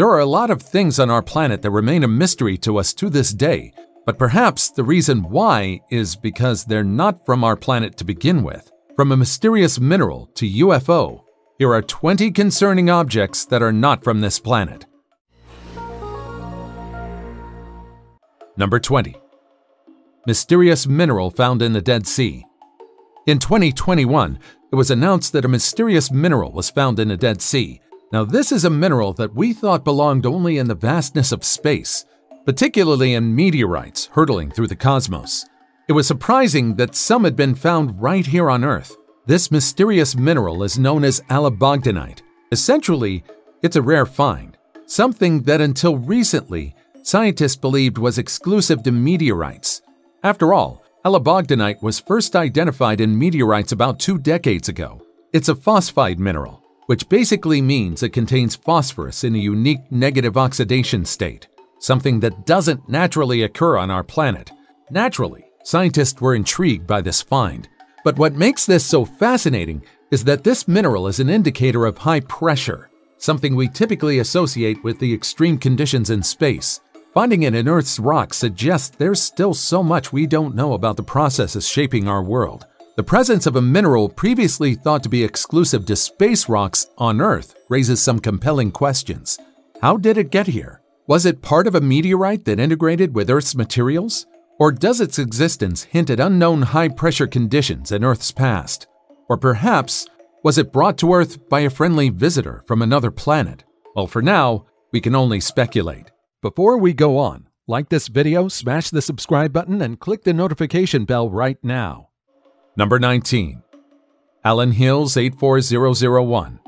There are a lot of things on our planet that remain a mystery to us to this day, but perhaps the reason why is because they're not from our planet to begin with. From a mysterious mineral to UFO, here are 20 concerning objects that are not from this planet. Number 20. Mysterious mineral found in the Dead Sea. In 2021, it was announced that a mysterious mineral was found in the Dead Sea. Now, this is a mineral that we thought belonged only in the vastness of space, particularly in meteorites hurtling through the cosmos. It was surprising that some had been found right here on Earth. This mysterious mineral is known as alabogdanite. Essentially, it's a rare find, something that until recently, scientists believed was exclusive to meteorites. After all, alabogdanite was first identified in meteorites about 2 decades ago. It's a phosphide mineral, which basically means it contains phosphorus in a unique negative oxidation state, something that doesn't naturally occur on our planet. Naturally, scientists were intrigued by this find. But what makes this so fascinating is that this mineral is an indicator of high pressure, something we typically associate with the extreme conditions in space. Finding it in Earth's rock suggests there's still so much we don't know about the processes shaping our world. The presence of a mineral previously thought to be exclusive to space rocks on Earth raises some compelling questions. How did it get here? Was it part of a meteorite that integrated with Earth's materials? Or does its existence hint at unknown high-pressure conditions in Earth's past? Or perhaps, was it brought to Earth by a friendly visitor from another planet? Well, for now, we can only speculate. Before we go on, like this video, smash the subscribe button, and click the notification bell right now. Number 19. Allan Hills 84001.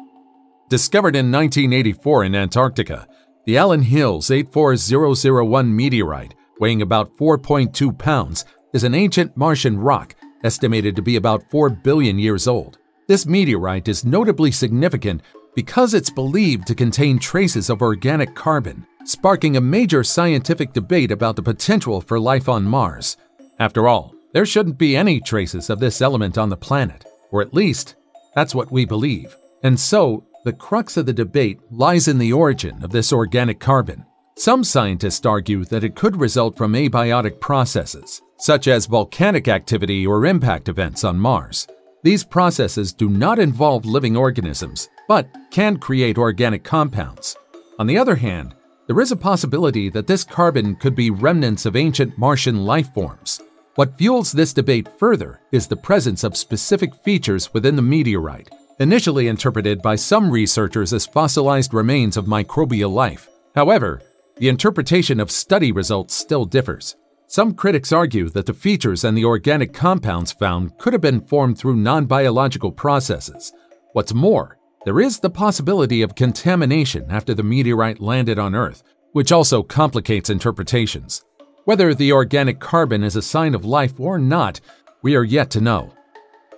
Discovered in 1984 in Antarctica, the Allan Hills 84001 meteorite, weighing about 4.2 pounds, is an ancient Martian rock estimated to be about 4 billion years old. This meteorite is notably significant because it's believed to contain traces of organic carbon, sparking a major scientific debate about the potential for life on Mars. After all, there shouldn't be any traces of this element on the planet, or at least, that's what we believe. And so, the crux of the debate lies in the origin of this organic carbon. Some scientists argue that it could result from abiotic processes, such as volcanic activity or impact events on Mars. These processes do not involve living organisms, but can create organic compounds. On the other hand, there is a possibility that this carbon could be remnants of ancient Martian life forms. What fuels this debate further is the presence of specific features within the meteorite, initially interpreted by some researchers as fossilized remains of microbial life. However, the interpretation of study results still differs. Some critics argue that the features and the organic compounds found could have been formed through non-biological processes. What's more, there is the possibility of contamination after the meteorite landed on Earth, which also complicates interpretations. Whether the organic carbon is a sign of life or not, we are yet to know.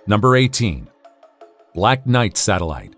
Number 18. Black Knight Satellite.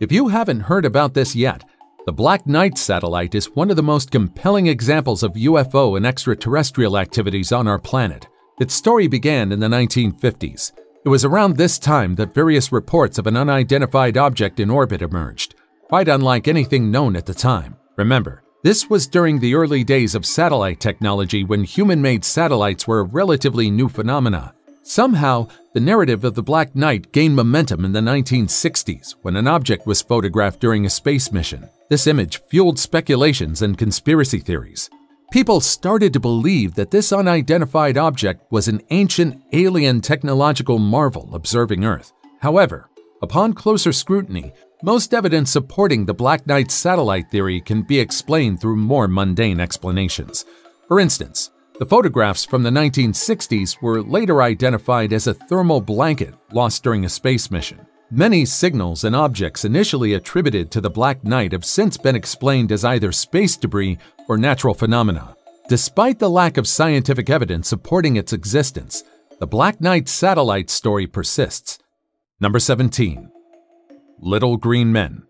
If you haven't heard about this yet, the Black Knight Satellite is one of the most compelling examples of UFO and extraterrestrial activities on our planet. Its story began in the 1950s. It was around this time that various reports of an unidentified object in orbit emerged, quite unlike anything known at the time. Remember, this was during the early days of satellite technology when human-made satellites were a relatively new phenomena. Somehow, the narrative of the Black Knight gained momentum in the 1960s when an object was photographed during a space mission. This image fueled speculations and conspiracy theories. People started to believe that this unidentified object was an ancient alien technological marvel observing Earth. However, upon closer scrutiny, most evidence supporting the Black Knight satellite theory can be explained through more mundane explanations. For instance, the photographs from the 1960s were later identified as a thermal blanket lost during a space mission. Many signals and objects initially attributed to the Black Knight have since been explained as either space debris or natural phenomena. Despite the lack of scientific evidence supporting its existence, the Black Knight satellite story persists. Number 17. Little Green Men.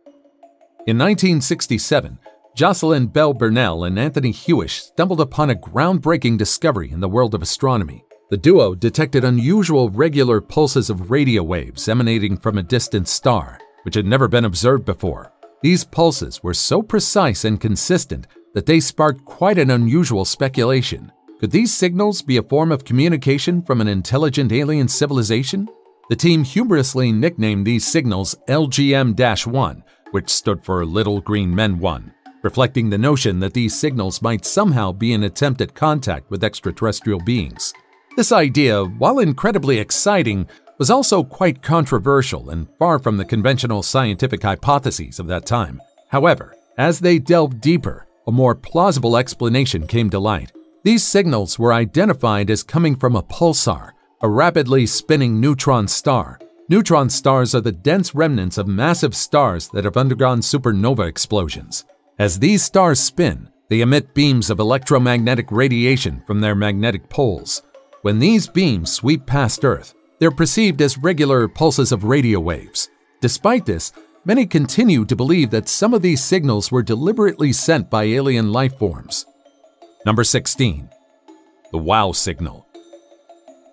In 1967, Jocelyn Bell Burnell and Anthony Hewish stumbled upon a groundbreaking discovery in the world of astronomy. The duo detected unusual regular pulses of radio waves emanating from a distant star, which had never been observed before. These pulses were so precise and consistent that they sparked quite an unusual speculation. Could these signals be a form of communication from an intelligent alien civilization? The team humorously nicknamed these signals LGM-1, which stood for Little Green Men 1, reflecting the notion that these signals might somehow be an attempt at contact with extraterrestrial beings. This idea, while incredibly exciting, was also quite controversial and far from the conventional scientific hypotheses of that time. However, as they delved deeper, a more plausible explanation came to light. These signals were identified as coming from a pulsar, a rapidly spinning neutron star. Neutron stars are the dense remnants of massive stars that have undergone supernova explosions. As these stars spin, they emit beams of electromagnetic radiation from their magnetic poles. When these beams sweep past Earth, they're perceived as regular pulses of radio waves. Despite this, many continue to believe that some of these signals were deliberately sent by alien life forms. Number 16. The Wow Signal.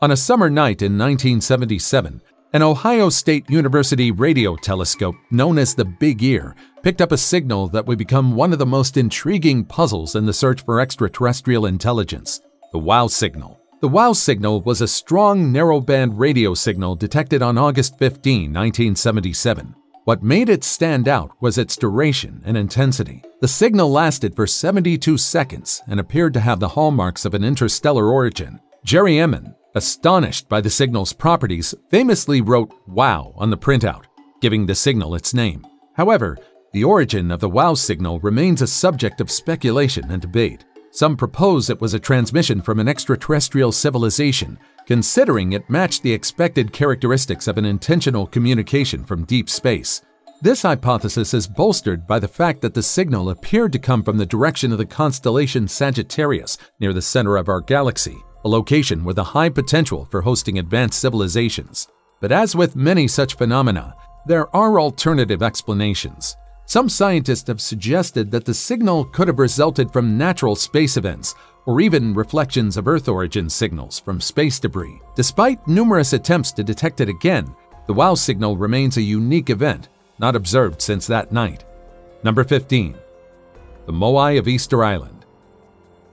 On a summer night in 1977, an Ohio State University radio telescope known as the Big Ear picked up a signal that would become one of the most intriguing puzzles in the search for extraterrestrial intelligence, the Wow Signal. The Wow Signal was a strong narrowband radio signal detected on August 15, 1977. What made it stand out was its duration and intensity. The signal lasted for 72 seconds and appeared to have the hallmarks of an interstellar origin. Jerry Emmons, astonished by the signal's properties, famously wrote "Wow" on the printout, giving the signal its name. However, the origin of the Wow Signal remains a subject of speculation and debate. Some propose it was a transmission from an extraterrestrial civilization, considering it matched the expected characteristics of an intentional communication from deep space. This hypothesis is bolstered by the fact that the signal appeared to come from the direction of the constellation Sagittarius near the center of our galaxy, a location with a high potential for hosting advanced civilizations. But as with many such phenomena, there are alternative explanations. Some scientists have suggested that the signal could have resulted from natural space events, or even reflections of Earth-origin signals from space debris. Despite numerous attempts to detect it again, the Wow Signal remains a unique event, not observed since that night. Number 15. The Moai of Easter Island.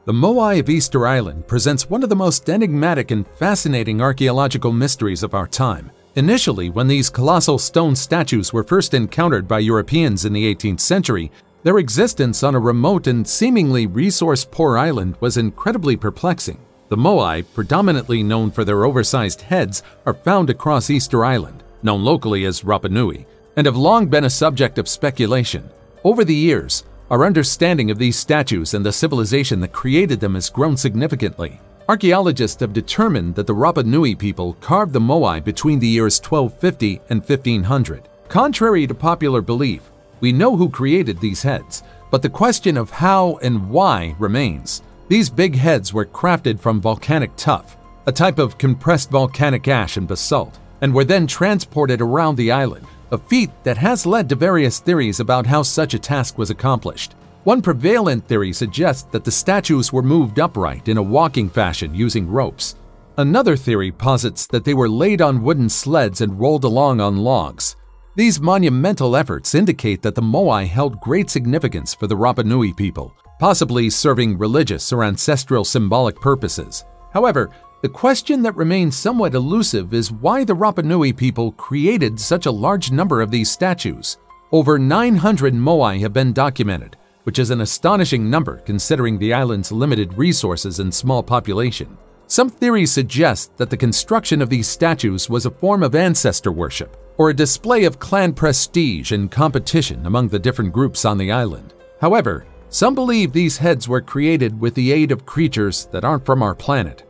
The Moai of Easter Island presents one of the most enigmatic and fascinating archaeological mysteries of our time. Initially, when these colossal stone statues were first encountered by Europeans in the 18th century, their existence on a remote and seemingly resource-poor island was incredibly perplexing. The Moai, predominantly known for their oversized heads, are found across Easter Island, known locally as Rapa Nui, and have long been a subject of speculation. Over the years, our understanding of these statues and the civilization that created them has grown significantly. Archaeologists have determined that the Rapa Nui people carved the Moai between the years 1250 and 1500. Contrary to popular belief, we know who created these heads, but the question of how and why remains. These big heads were crafted from volcanic tuff, a type of compressed volcanic ash and basalt, and were then transported around the island, a feat that has led to various theories about how such a task was accomplished. One prevalent theory suggests that the statues were moved upright in a walking fashion using ropes. Another theory posits that they were laid on wooden sleds and rolled along on logs. These monumental efforts indicate that the Moai held great significance for the Rapa Nui people, possibly serving religious or ancestral symbolic purposes. However, the question that remains somewhat elusive is why the Rapa Nui people created such a large number of these statues. Over 900 Moai have been documented, which is an astonishing number considering the island's limited resources and small population. Some theories suggest that the construction of these statues was a form of ancestor worship, or a display of clan prestige and competition among the different groups on the island. However, some believe these heads were created with the aid of creatures that aren't from our planet.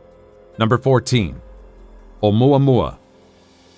Number 14. Oumuamua.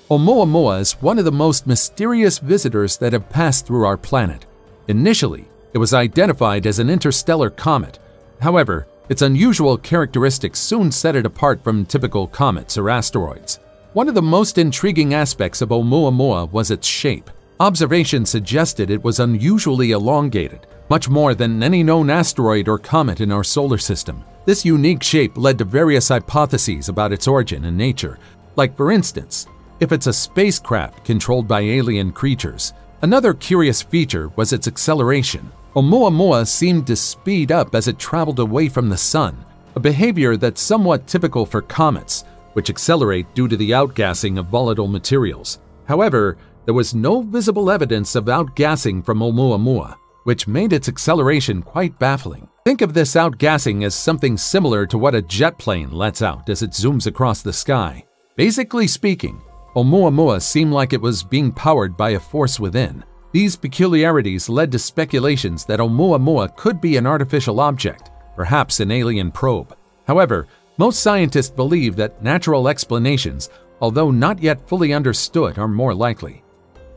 Oumuamua is one of the most mysterious visitors that have passed through our planet. Initially, it was identified as an interstellar comet. However, its unusual characteristics soon set it apart from typical comets or asteroids. One of the most intriguing aspects of Oumuamua was its shape. Observations suggested it was unusually elongated, much more than any known asteroid or comet in our solar system. This unique shape led to various hypotheses about its origin and nature, like, for instance, if it's a spacecraft controlled by alien creatures. Another curious feature was its acceleration. Oumuamua seemed to speed up as it traveled away from the sun, a behavior that's somewhat typical for comets, which accelerate due to the outgassing of volatile materials. However, there was no visible evidence of outgassing from Oumuamua, which made its acceleration quite baffling. Think of this outgassing as something similar to what a jet plane lets out as it zooms across the sky. Basically speaking, Oumuamua seemed like it was being powered by a force within. These peculiarities led to speculations that Oumuamua could be an artificial object, perhaps an alien probe. However, most scientists believe that natural explanations, although not yet fully understood, are more likely.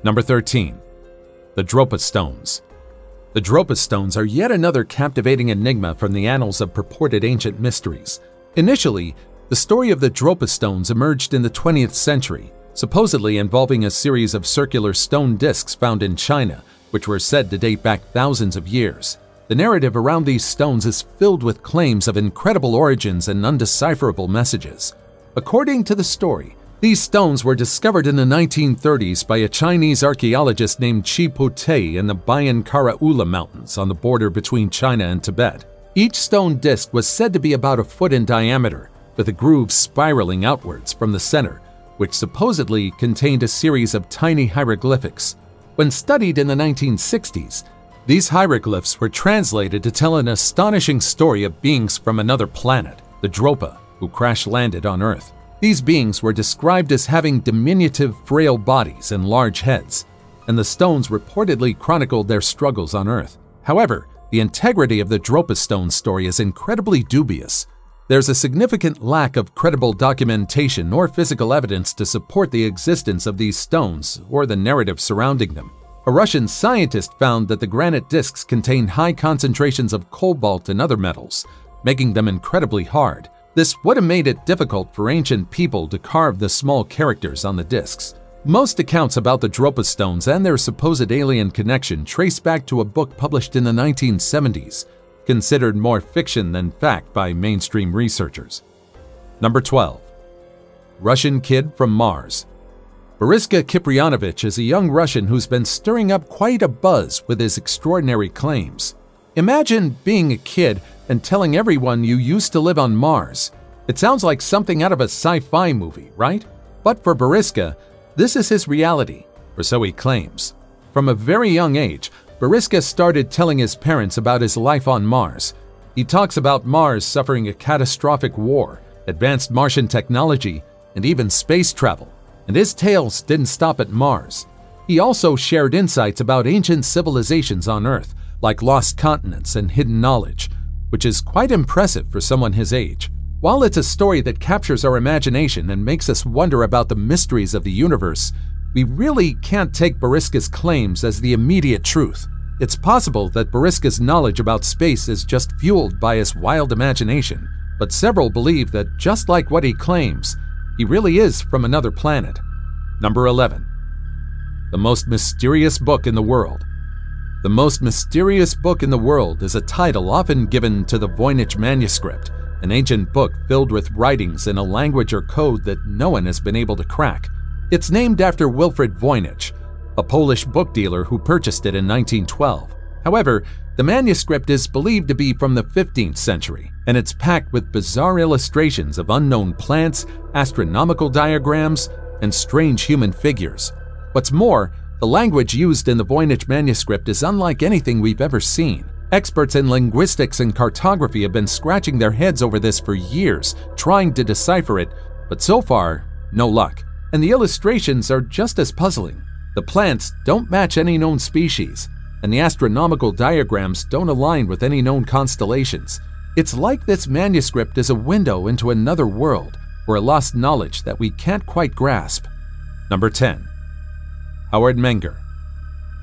Number 13. The Dropa Stones. The Dropa Stones are yet another captivating enigma from the annals of purported ancient mysteries. Initially, the story of the Dropa Stones emerged in the 20th century, supposedly involving a series of circular stone discs found in China, which were said to date back thousands of years. The narrative around these stones is filled with claims of incredible origins and undecipherable messages. According to the story, these stones were discovered in the 1930s by a Chinese archaeologist named Chi Pu Tei in the Bayan Karaula Mountains on the border between China and Tibet. Each stone disc was said to be about a foot in diameter, with a groove spiraling outwards from the center, which supposedly contained a series of tiny hieroglyphics. When studied in the 1960s, these hieroglyphs were translated to tell an astonishing story of beings from another planet, the Dropa, who crash-landed on Earth. These beings were described as having diminutive, frail bodies and large heads, and the stones reportedly chronicled their struggles on Earth. However, the integrity of the Dropa Stone story is incredibly dubious. There's a significant lack of credible documentation or physical evidence to support the existence of these stones or the narrative surrounding them. A Russian scientist found that the granite discs contained high concentrations of cobalt and other metals, making them incredibly hard. This would have made it difficult for ancient people to carve the small characters on the discs. Most accounts about the Dropa Stones and their supposed alien connection trace back to a book published in the 1970s, considered more fiction than fact by mainstream researchers. Number 12. Russian Kid from Mars. Boriska Kiprianovich is a young Russian who's been stirring up quite a buzz with his extraordinary claims. Imagine being a kid and telling everyone you used to live on Mars. It sounds like something out of a sci-fi movie, right? But for Boriska, this is his reality, or so he claims. From a very young age, Boriska started telling his parents about his life on Mars. He talks about Mars suffering a catastrophic war, advanced Martian technology, and even space travel. And his tales didn't stop at Mars. He also shared insights about ancient civilizations on Earth, like lost continents and hidden knowledge, which is quite impressive for someone his age. While it's a story that captures our imagination and makes us wonder about the mysteries of the universe, we really can't take Boriska's claims as the immediate truth. It's possible that Boriska's knowledge about space is just fueled by his wild imagination, but several believe that just like what he claims, he really is from another planet. Number 11. The Most Mysterious Book in the World. The Most Mysterious Book in the World is a title often given to the Voynich Manuscript, an ancient book filled with writings in a language or code that no one has been able to crack. It's named after Wilfred Voynich, a Polish book dealer who purchased it in 1912. However, the manuscript is believed to be from the 15th century, and it's packed with bizarre illustrations of unknown plants, astronomical diagrams, and strange human figures. What's more, the language used in the Voynich manuscript is unlike anything we've ever seen. Experts in linguistics and cartography have been scratching their heads over this for years, trying to decipher it, but so far, no luck. And the illustrations are just as puzzling. The plants don't match any known species, and the astronomical diagrams don't align with any known constellations. It's like this manuscript is a window into another world, or a lost knowledge that we can't quite grasp. Number 10. Howard Menger.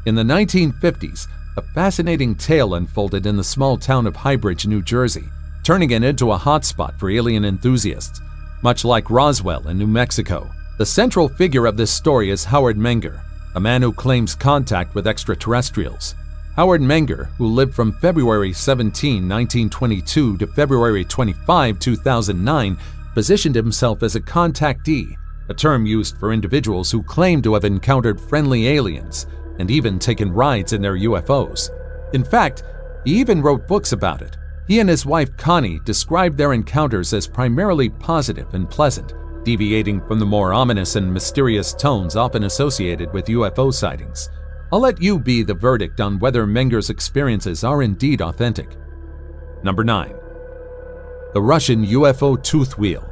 In the 1950s, a fascinating tale unfolded in the small town of Highbridge, New Jersey, turning it into a hotspot for alien enthusiasts. Much like Roswell in New Mexico, the central figure of this story is Howard Menger, a man who claims contact with extraterrestrials. Howard Menger, who lived from February 17, 1922 to February 25, 2009, positioned himself as a contactee, a term used for individuals who claim to have encountered friendly aliens and even taken rides in their UFOs. In fact, he even wrote books about it. He and his wife Connie described their encounters as primarily positive and pleasant, deviating from the more ominous and mysterious tones often associated with UFO sightings. I'll let you be the verdict on whether Menger's experiences are indeed authentic. Number 9. The Russian UFO Tooth Wheel.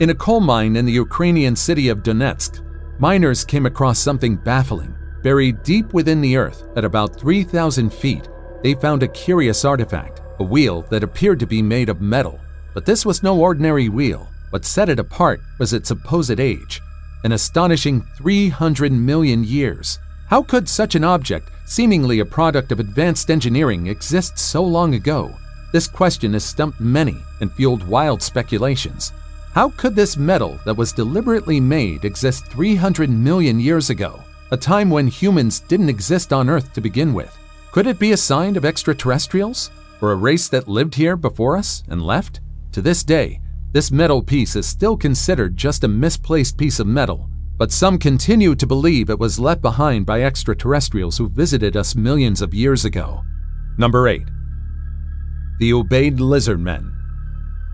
In a coal mine in the Ukrainian city of Donetsk, miners came across something baffling. Buried deep within the earth at about 3,000 feet, they found a curious artifact, a wheel that appeared to be made of metal. But this was no ordinary wheel. What set it apart was its supposed age, an astonishing 300 million years. How could such an object, seemingly a product of advanced engineering, exist so long ago? This question has stumped many and fueled wild speculations. How could this metal that was deliberately made exist 300 million years ago, a time when humans didn't exist on Earth to begin with? Could it be a sign of extraterrestrials, or a race that lived here before us and left? To this day, this metal piece is still considered just a misplaced piece of metal, but some continue to believe it was left behind by extraterrestrials who visited us millions of years ago. Number 8. The Ubaid Lizardmen.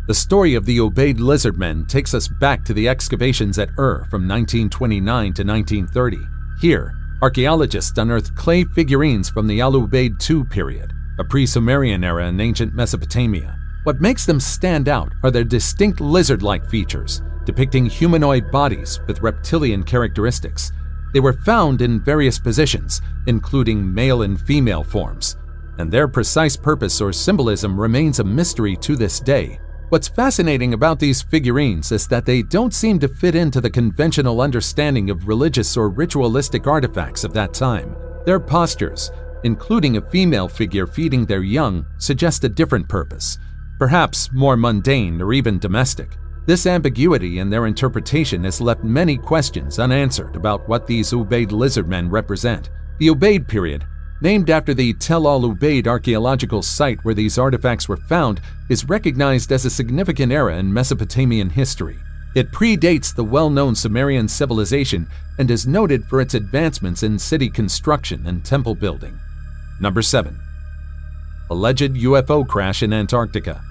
The story of the Ubaid Lizardmen takes us back to the excavations at Ur from 1929 to 1930. Here, archaeologists unearthed clay figurines from the Alubaid II period, a pre-Sumerian era in ancient Mesopotamia. What makes them stand out are their distinct lizard-like features, depicting humanoid bodies with reptilian characteristics. They were found in various positions, including male and female forms, and their precise purpose or symbolism remains a mystery to this day. What's fascinating about these figurines is that they don't seem to fit into the conventional understanding of religious or ritualistic artifacts of that time. Their postures, including a female figure feeding their young, suggest a different purpose, perhaps more mundane or even domestic. This ambiguity in their interpretation has left many questions unanswered about what these Ubaid lizardmen represent. The Ubaid period, named after the Tel al-Ubaid archaeological site where these artifacts were found, is recognized as a significant era in Mesopotamian history. It predates the well-known Sumerian civilization and is noted for its advancements in city construction and temple building. Number 7. Alleged UFO crash in Antarctica.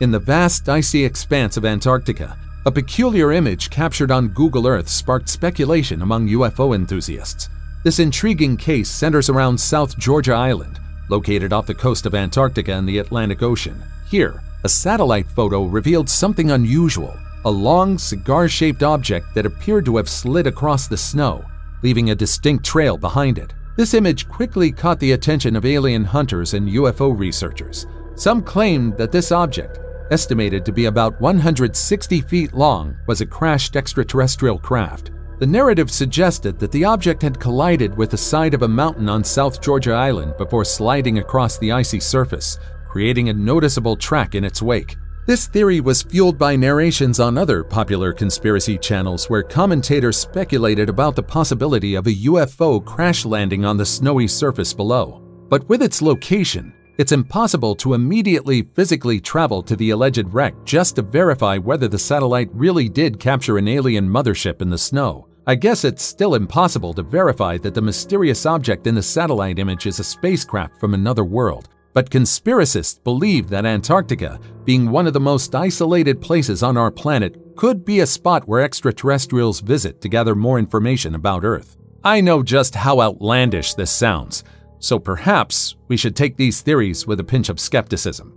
In the vast icy expanse of Antarctica, a peculiar image captured on Google Earth sparked speculation among UFO enthusiasts. This intriguing case centers around South Georgia Island, located off the coast of Antarctica in the Atlantic Ocean. Here, a satellite photo revealed something unusual, a long, cigar-shaped object that appeared to have slid across the snow, leaving a distinct trail behind it. This image quickly caught the attention of alien hunters and UFO researchers. Some claimed that this object, estimated to be about 160 feet long, was a crashed extraterrestrial craft. The narrative suggested that the object had collided with the side of a mountain on South Georgia Island before sliding across the icy surface, creating a noticeable track in its wake. This theory was fueled by narrations on other popular conspiracy channels where commentators speculated about the possibility of a UFO crash landing on the snowy surface below. But with its location, it's impossible to immediately physically travel to the alleged wreck just to verify whether the satellite really did capture an alien mothership in the snow. I guess it's still impossible to verify that the mysterious object in the satellite image is a spacecraft from another world. But conspiracists believe that Antarctica, being one of the most isolated places on our planet, could be a spot where extraterrestrials visit to gather more information about Earth. I know just how outlandish this sounds, so perhaps we should take these theories with a pinch of skepticism.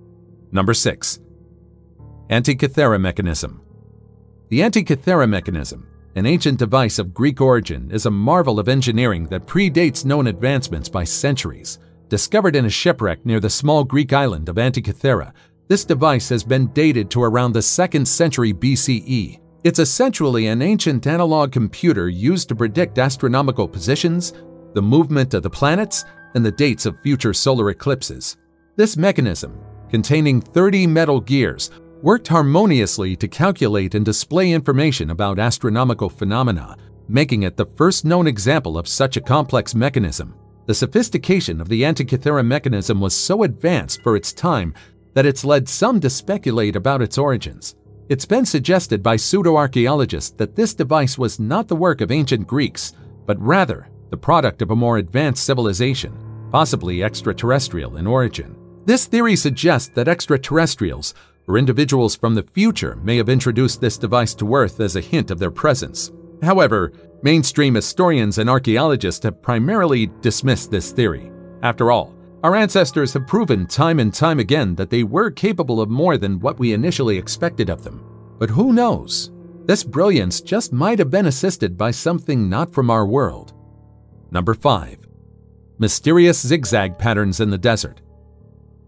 Number 6. Antikythera Mechanism. The Antikythera Mechanism, an ancient device of Greek origin, is a marvel of engineering that predates known advancements by centuries. Discovered in a shipwreck near the small Greek island of Antikythera, this device has been dated to around the 2nd century BCE. It's essentially an ancient analog computer used to predict astronomical positions, the movement of the planets, and the dates of future solar eclipses. This mechanism, containing 30 metal gears, worked harmoniously to calculate and display information about astronomical phenomena, making it the first known example of such a complex mechanism. The sophistication of the Antikythera mechanism was so advanced for its time that it's led some to speculate about its origins. It's been suggested by pseudo-archaeologists that this device was not the work of ancient Greeks, but rather the product of a more advanced civilization, possibly extraterrestrial in origin. This theory suggests that extraterrestrials or individuals from the future may have introduced this device to Earth as a hint of their presence. However, mainstream historians and archaeologists have primarily dismissed this theory. After all, our ancestors have proven time and time again that they were capable of more than what we initially expected of them. But who knows? This brilliance just might have been assisted by something not from our world. Number 5. Mysterious zigzag patterns in the desert.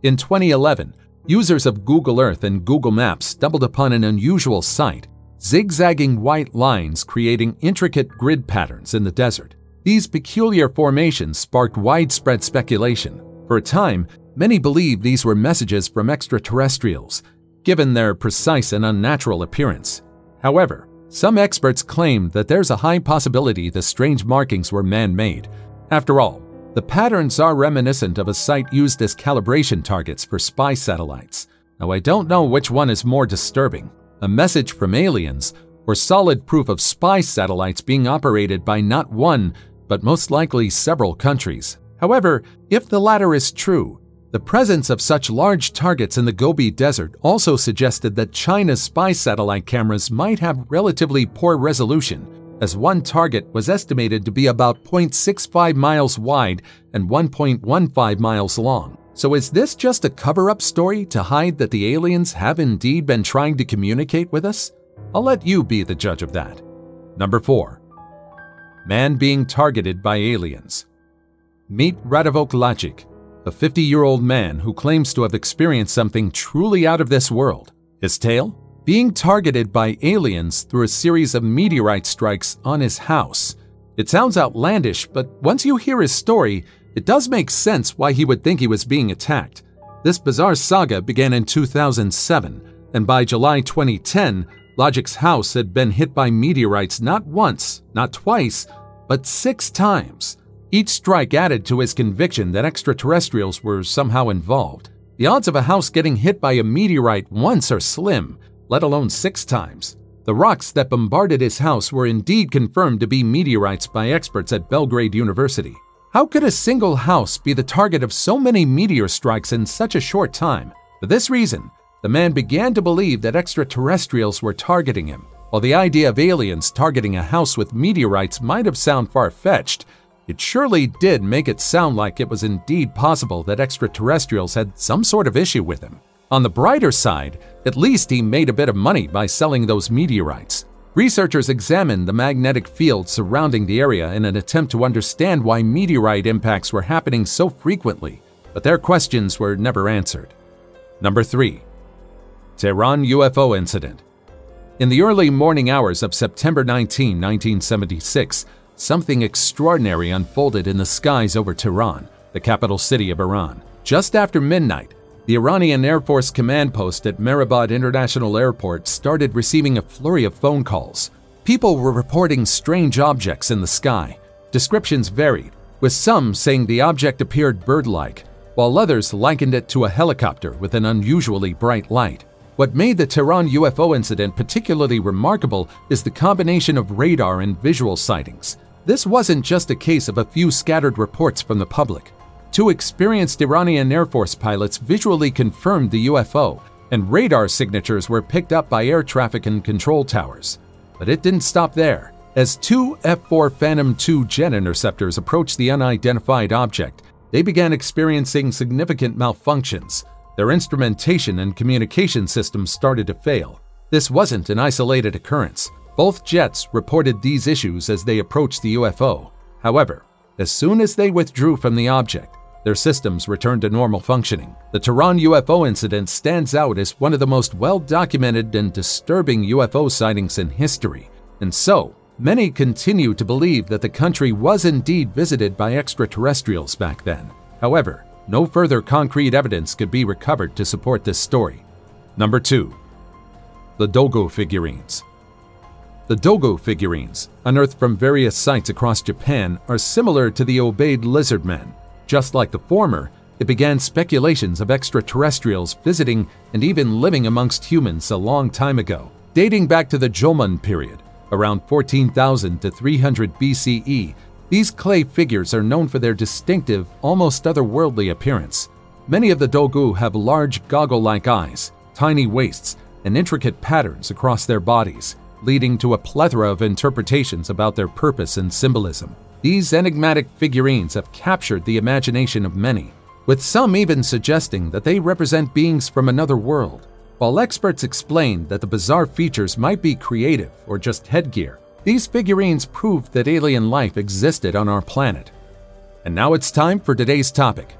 In 2011, users of Google Earth and Google Maps stumbled upon an unusual sight, zigzagging white lines creating intricate grid patterns in the desert. These peculiar formations sparked widespread speculation. For a time, many believed these were messages from extraterrestrials, given their precise and unnatural appearance. However, some experts claim that there's a high possibility the strange markings were man-made. After all, the patterns are reminiscent of a site used as calibration targets for spy satellites. Now, I don't know which one is more disturbing, a message from aliens or solid proof of spy satellites being operated by not one, but most likely several countries. However, if the latter is true, the presence of such large targets in the Gobi Desert also suggested that China's spy satellite cameras might have relatively poor resolution, as one target was estimated to be about 0.65 miles wide and 1.15 miles long. So is this just a cover-up story to hide that the aliens have indeed been trying to communicate with us? I'll let you be the judge of that. Number 4. Man being targeted by aliens. Meet Radivok Lacic, a 50-year-old man who claims to have experienced something truly out of this world. His tale? Being targeted by aliens through a series of meteorite strikes on his house. It sounds outlandish, but once you hear his story, it does make sense why he would think he was being attacked. This bizarre saga began in 2007, and by July 2010, Logic's house had been hit by meteorites not once, not twice, but 6 times. Each strike added to his conviction that extraterrestrials were somehow involved. The odds of a house getting hit by a meteorite once are slim, let alone 6 times. The rocks that bombarded his house were indeed confirmed to be meteorites by experts at Belgrade University. How could a single house be the target of so many meteor strikes in such a short time? For this reason, the man began to believe that extraterrestrials were targeting him. While the idea of aliens targeting a house with meteorites might have sounded far-fetched, it surely did make it sound like it was indeed possible that extraterrestrials had some sort of issue with him. On the brighter side, at least he made a bit of money by selling those meteorites. Researchers examined the magnetic field surrounding the area in an attempt to understand why meteorite impacts were happening so frequently, but their questions were never answered. Number 3. Tehran UFO Incident. In the early morning hours of September 19, 1976, something extraordinary unfolded in the skies over Tehran, the capital city of Iran. Just after midnight, the Iranian Air Force command post at Mehrabad International Airport started receiving a flurry of phone calls. People were reporting strange objects in the sky. Descriptions varied, with some saying the object appeared bird-like, while others likened it to a helicopter with an unusually bright light. What made the Tehran UFO incident particularly remarkable is the combination of radar and visual sightings. This wasn't just a case of a few scattered reports from the public. 2 experienced Iranian Air Force pilots visually confirmed the UFO, and radar signatures were picked up by air traffic and control towers. But it didn't stop there. As 2 F-4 Phantom II jet interceptors approached the unidentified object, they began experiencing significant malfunctions. Their instrumentation and communication systems started to fail. This wasn't an isolated occurrence. Both jets reported these issues as they approached the UFO. However, as soon as they withdrew from the object, their systems returned to normal functioning. The Tehran UFO incident stands out as one of the most well-documented and disturbing UFO sightings in history, and so many continue to believe that the country was indeed visited by extraterrestrials back then. However, no further concrete evidence could be recovered to support this story. Number 2. The Dogu Figurines. The Dogu figurines, unearthed from various sites across Japan, are similar to the Ubaid Lizardmen. Just like the former, it began speculations of extraterrestrials visiting and even living amongst humans a long time ago. Dating back to the Jomon period, around 14,000 to 300 BCE, These clay figures are known for their distinctive, almost otherworldly appearance. Many of the Dogu have large, goggle-like eyes, tiny waists, and intricate patterns across their bodies, leading to a plethora of interpretations about their purpose and symbolism. These enigmatic figurines have captured the imagination of many, with some even suggesting that they represent beings from another world. While experts explained that the bizarre features might be creative or just headgear, these figurines proved that alien life existed on our planet. And now it's time for today's topic.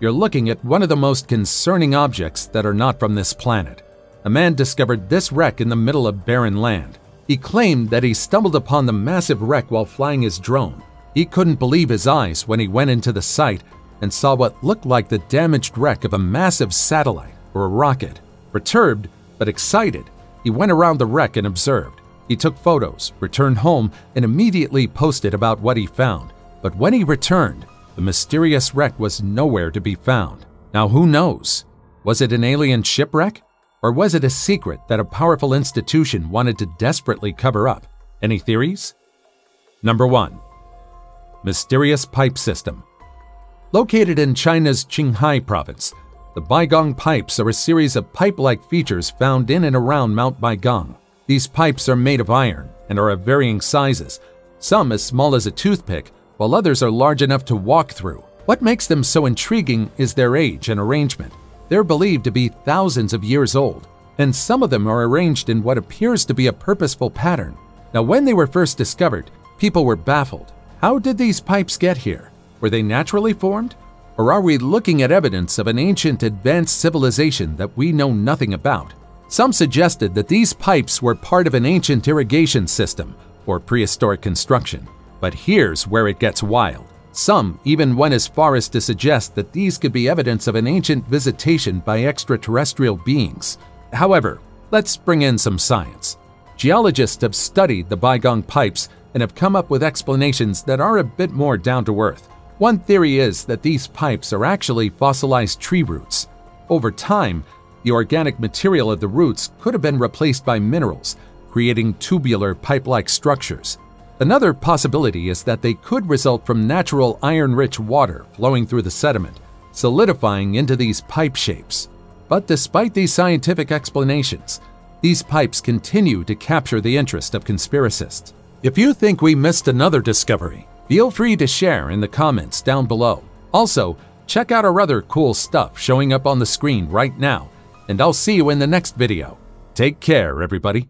You're looking at one of the most concerning objects that are not from this planet. A man discovered this wreck in the middle of barren land. He claimed that he stumbled upon the massive wreck while flying his drone. He couldn't believe his eyes when he went into the site and saw what looked like the damaged wreck of a massive satellite or a rocket. Perturbed but excited, he went around the wreck and observed. He took photos, returned home, and immediately posted about what he found. But when he returned, the mysterious wreck was nowhere to be found. Now who knows? Was it an alien shipwreck? Or was it a secret that a powerful institution wanted to desperately cover up? Any theories? Number 1. Mysterious Pipe System. Located in China's Qinghai province, the Baigong Pipes are a series of pipe-like features found in and around Mount Baigong. These pipes are made of iron and are of varying sizes, some as small as a toothpick, while others are large enough to walk through. What makes them so intriguing is their age and arrangement. They're believed to be thousands of years old, and some of them are arranged in what appears to be a purposeful pattern. Now, when they were first discovered, people were baffled. How did these pipes get here? Were they naturally formed? Or are we looking at evidence of an ancient, advanced civilization that we know nothing about? Some suggested that these pipes were part of an ancient irrigation system or prehistoric construction. But here's where it gets wild. Some even went as far as to suggest that these could be evidence of an ancient visitation by extraterrestrial beings. However, let's bring in some science. Geologists have studied the Baigong pipes and have come up with explanations that are a bit more down-to-earth. One theory is that these pipes are actually fossilized tree roots. Over time, the organic material of the roots could have been replaced by minerals, creating tubular pipe-like structures. Another possibility is that they could result from natural iron-rich water flowing through the sediment, solidifying into these pipe shapes. But despite these scientific explanations, these pipes continue to capture the interest of conspiracists. If you think we missed another discovery, feel free to share in the comments down below. Also, check out our other cool stuff showing up on the screen right now, and I'll see you in the next video. Take care, everybody.